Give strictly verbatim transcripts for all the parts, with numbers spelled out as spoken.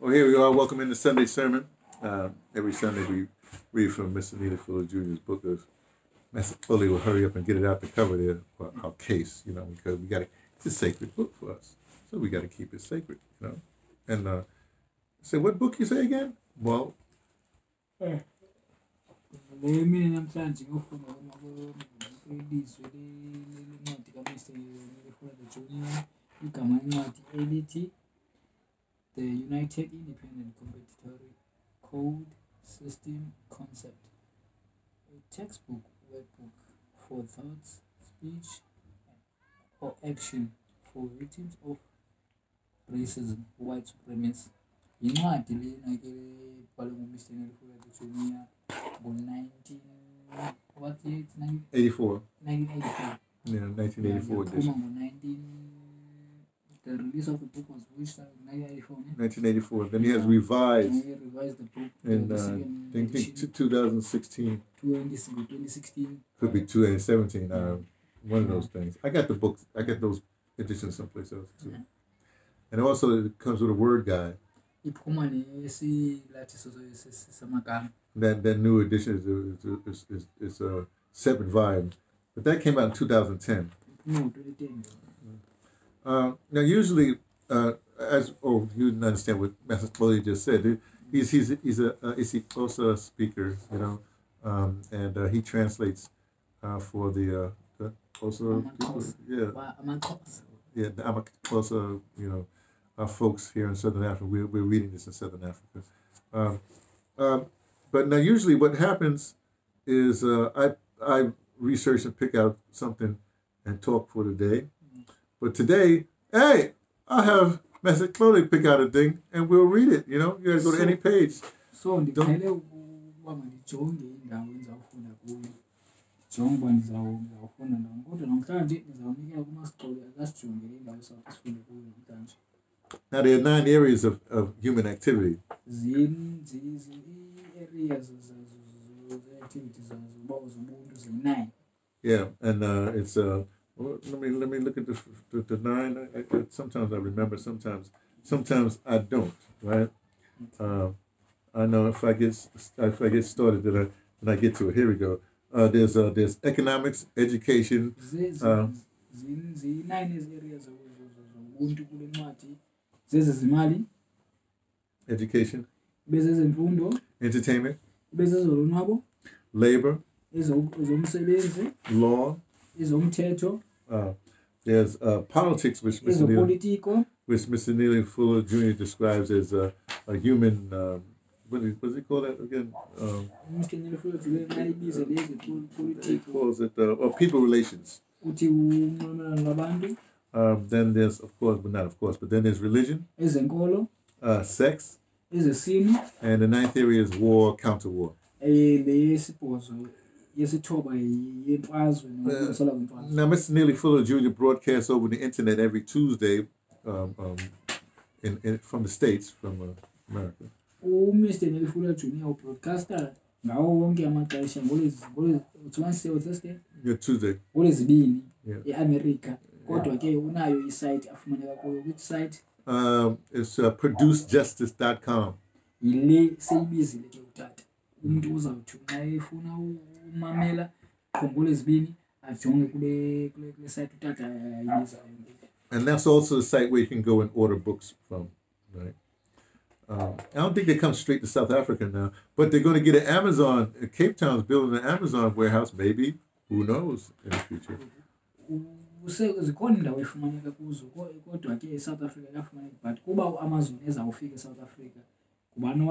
Well, here we are. Welcome in the Sunday sermon. Uh, every Sunday we read from Mister Neely Fuller Junior's book of Masixole. Will hurry up and get it out the cover there for our case, you know, because we got to. It's a sacred book for us, so we got to keep it sacred, you know. And uh, say, what book you say again? Well, uh, the United Independent Competitory Code System Concept, a textbook workbook for thoughts, speech, or action for victims of racism, white supremacy. In nineteen eighty-four. nineteen eighty-four. Yeah, nineteen eighty-four edition. The release of the book was which nineteen eighty-four. nineteen eighty-four. Then he has revised. He revised the book. And uh, I think, think two thousand sixteen. twenty sixteen. Could be two thousand seventeen. Uh, one of those things. I got the books. I got those editions someplace else too. Yeah. And also it comes with a word guide. That that new edition is is is, is a separate volume, but that came out in two thousand ten. No, twenty ten. Uh, now, usually, uh, as oh, you didn't understand what Master Chloe just said. He's he's he's a uh, isiXhosa speaker, you know, um, and uh, he translates uh, for the uh, the Xhosa people, yeah, yeah, the amaXhosa, you know, our folks here in Southern Africa. We're we're reading this in Southern Africa, um, um, but now usually what happens is uh, I I research and pick out something and talk for the day. But today, hey, I have Masixole pick out a thing and we'll read it, you know? You guys go to any page. So, the Kale woman, John, the Downs of Hunagui, John Buns of Hunan, good and untarget is our media must call the last John, the Downs of Hunagui. Now, there are nine areas of, of human activity. Zin, these areas of activities as well as the moon is nine. Yeah, and uh, it's a. Uh, Well, let me let me look at the the, the nine. I, I, sometimes I remember. Sometimes sometimes I don't. Right. Um, I know if I get if I get started, then I then I get to it. Here we go. Uh, there's uh, there's economics, education. Um, education. Entertainment. Labor. Law. Uh, there's uh, politics, which Mister Neely, which Mister Neely Fuller Junior describes as uh, a human, uh, what does he call that again? Um, Mister Neely Fuller Junior He calls it, uh, or people relations. Um, then there's, of course, but not of course, but then there's religion, uh, sex, and the ninth area is war, counter-war. Uh, now, Mister Neely Fuller Junior broadcasts over the internet every Tuesday um, um, in, in, from the States, from uh, America. Oh, Mister Neely Fuller Junior broadcaster. Now, what is Wednesday or Thursday? Yeah, Tuesday. What is being? Yeah, America. What okay? Unayo site. Which site? Um, it's uh, produce justice dot com. Ile seyibizi lekutata. Umuntu uzawuthuna efuna Mamela, and that's also the site where you can go and order books from, right? Um, I don't think they come straight to South Africa now, but they're going to get an Amazon. Cape Town's building an Amazon warehouse, maybe. Who knows in the future? But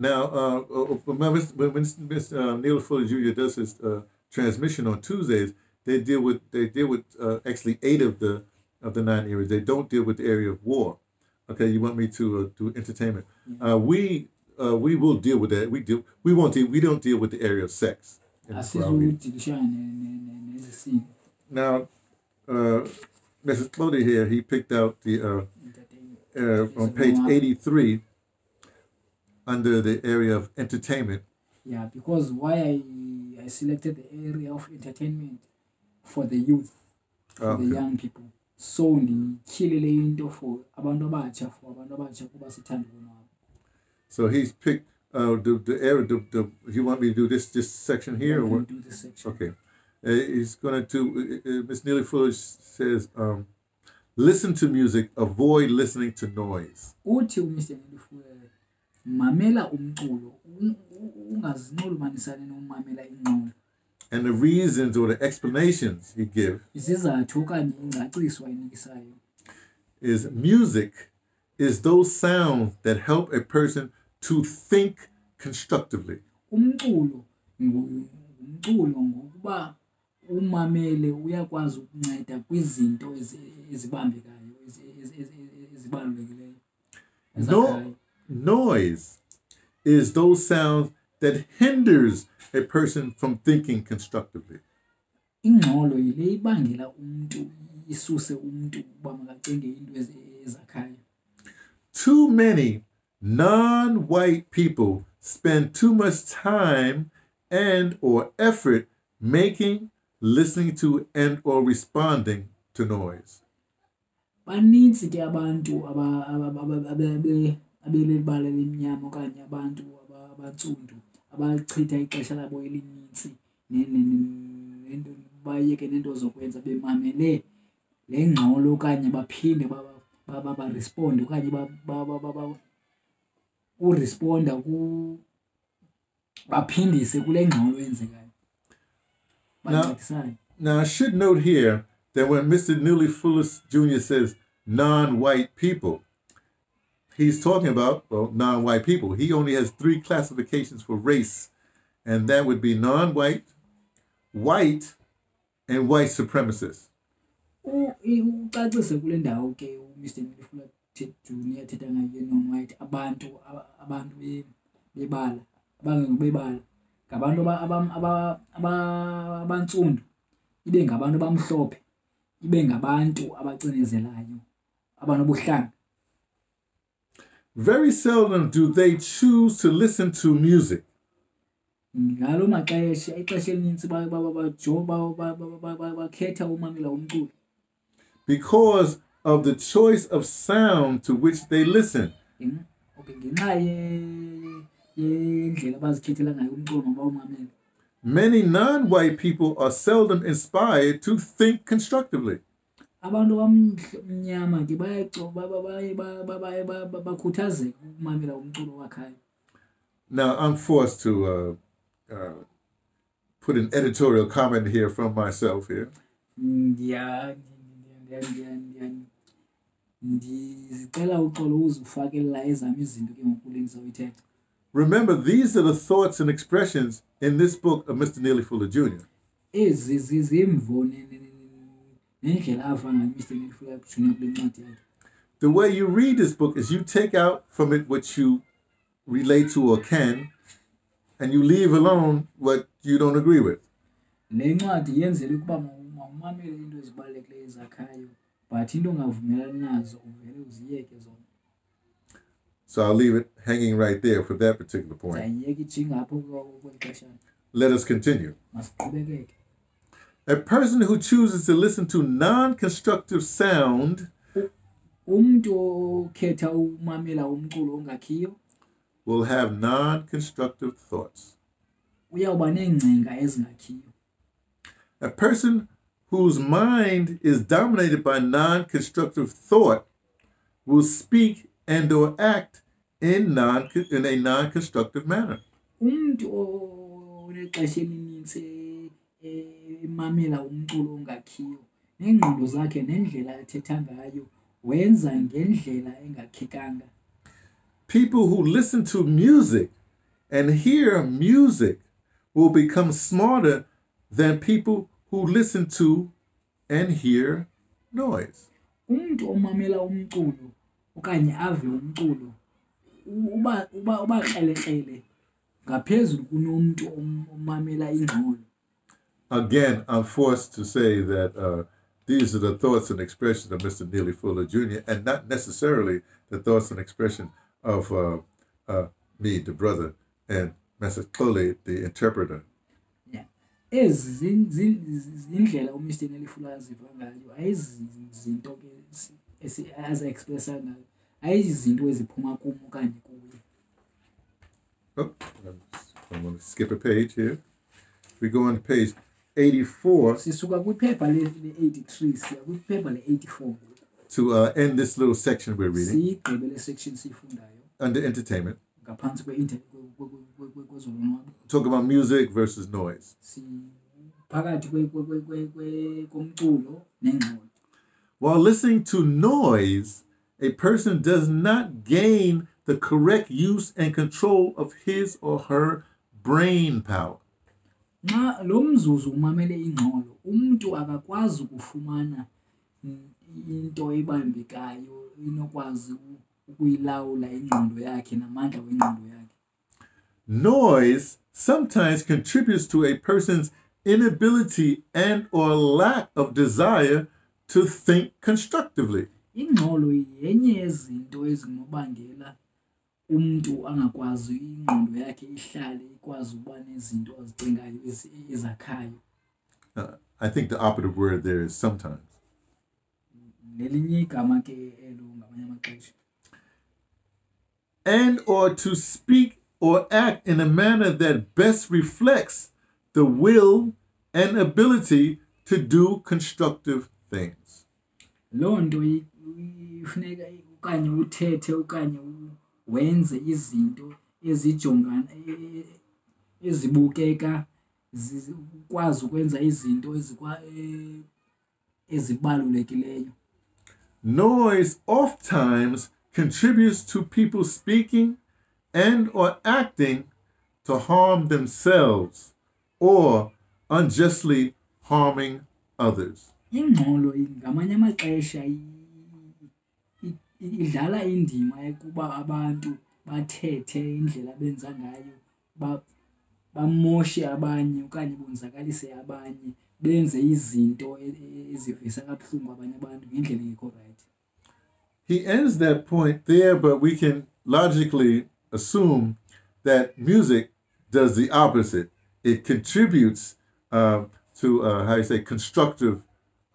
now, uh, when Mister Neely Fuller Junior does his uh, transmission on Tuesdays, they deal with they deal with uh, actually eight of the of the nine areas. They don't deal with the area of war. Okay, you want me to uh, do entertainment? Mm-hmm. uh, we uh, we will deal with that. We do. We won't deal. We don't deal with the area of sex. Now, uh, Missus Clody here, he picked out the uh, uh, on page eighty-three. Under the area of entertainment. Yeah, because why I, I selected the area of entertainment for the youth, for okay. the young people. solely tyhilele into for abantu abatsha for abantu abatsha kuba sithanda bonwabo. So he's picked uh, the the area. The, the you want me to do this this section here? Or what? Do this section. Okay, uh, he's going to. Uh, Miss Neely Fuller says, um, listen to music. Avoid listening to noise. Uthi uMister Neely Fuller, mamela umculo, ungazinolumanisane nomamela inqondo. And the reasons or the explanations he gives is music is those sounds that help a person to think constructively. No, noise is those sounds that hinders a person from thinking constructively. Too many non-white people spend too much time and or effort making, listening to, and or responding to noise. Now, now I should note here that when Mister Neely Fuller Junior says non-white people, he's talking about, well, non-white people. He only has three classifications for race, and that would be non-white, white, and white supremacists. Very seldom do they choose to listen to music. Because of the choice of sound to which they listen. Many non-white people are seldom inspired to think constructively. Now, I'm forced to uh, uh, put an editorial comment here from myself here. Remember, these are the thoughts and expressions in this book of Mister Neely Fuller Junior The way you read this book is you take out from it what you relate to or can, and you leave alone what you don't agree with. So I'll leave it hanging right there for that particular point. Let us continue. A person who chooses to listen to non-constructive sound will have non-constructive thoughts. A person whose mind is dominated by non-constructive thought will speak and or act in, non in a non-constructive manner. People who listen to music and hear music will become smarter than people who listen to and hear noise. Again, I'm forced to say that uh, these are the thoughts and expressions of Mister Neely Fuller Junior and not necessarily the thoughts and expression of uh, uh, me, the brother, and Masixole, the interpreter. Yeah. ezi zindlela uMister Neely Fuller aziva ngayo, ayizinto ke esi-expressa ngayo, ayizinto eziphuma kum okanye kuye. Oh, I'm going to skip a page here. We go on to page eighty-four. Sisuka kwiphepha le eighty-three siya kwiphepha le eighty-four. To uh, end this little section we're reading, under entertainment, talk about music versus noise. While listening to noise, a person does not gain the correct use and control of his or her brain power. Into ebambekayo inokwazi ukuyilawula ingqondo yakhe namandla wengqondo yakhe. Noise sometimes contributes to a person's inability and or lack of desire to think constructively. Ingxolo yenye yezinto ezinobangela umuntu angakwazi ingqondo yakhe ihlale ikwazi ukuba nezinto azicingayo ezakhayo. I think the operative word there is sometimes. And or to speak or act in a manner that best reflects the will and ability to do constructive things. Noise oftentimes contributes to people speaking and or acting to harm themselves or unjustly harming others. Ingxolo ngamanye amaxesha idlala indima yokuba abantu bathethe indlela benza ngayo bamoshe abanye okanye bonzakalise abanye. He ends that point there, but we can logically assume that music does the opposite. It contributes uh, to, uh, how you say, constructive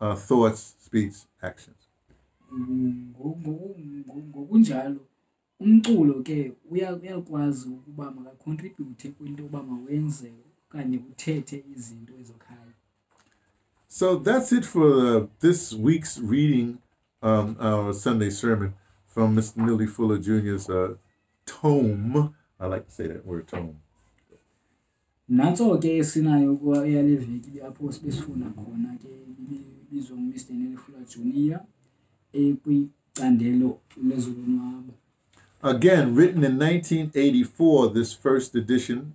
uh, thoughts, speech, actions. So that's it for uh, this week's reading, um, our Sunday sermon from Mister Neely Fuller Junior's uh, tome. I like to say that word, tome. Again, written in nineteen eighty-four, this first edition.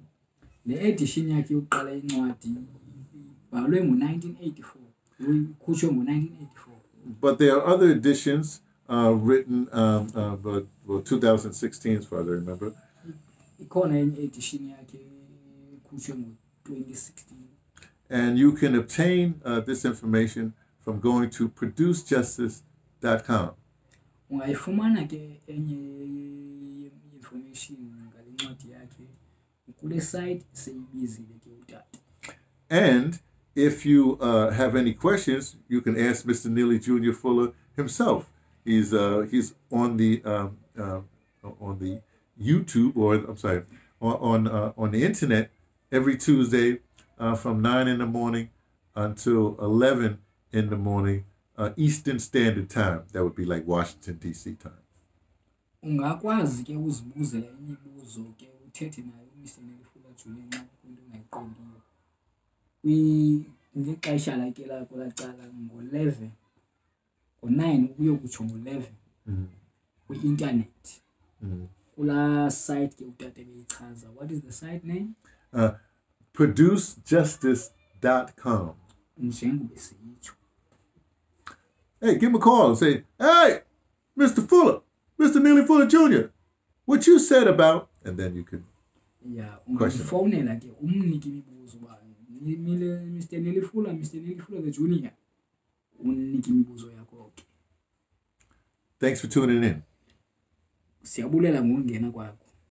But there are other editions uh, written, um, uh, but, well, two thousand sixteen as far as I remember. And you can obtain uh, this information from going to produce justice dot com. And if you uh, have any questions, you can ask Mister Neely Junior Fuller himself. He's uh, he's on the um, uh, on the YouTube, or I'm sorry, on on, uh, on the internet every Tuesday uh, from nine in the morning until eleven in the morning uh, Eastern Standard Time. That would be like Washington D C time. Ungakwazi ke uzibuzela imibuzo ke uthethe naye Mister Neely Fuller Junior into ngayiqondiyo. We ngexesha lakhe la kulaqala ngo eleven ngo nine kuyo kutsho ngo eleven ku internet. Kula site ke uthathe beyichaza. What is the site name? Uh produce justice dot com. Njengoba siyitsho. Hey, give him a call and say, "Hey, Mister Fuller, Mister Neely Fuller Junior, what you said about," and then you can yeah, question Mister Neely Fuller, Mister Neely Fuller Junior Thanks for tuning in.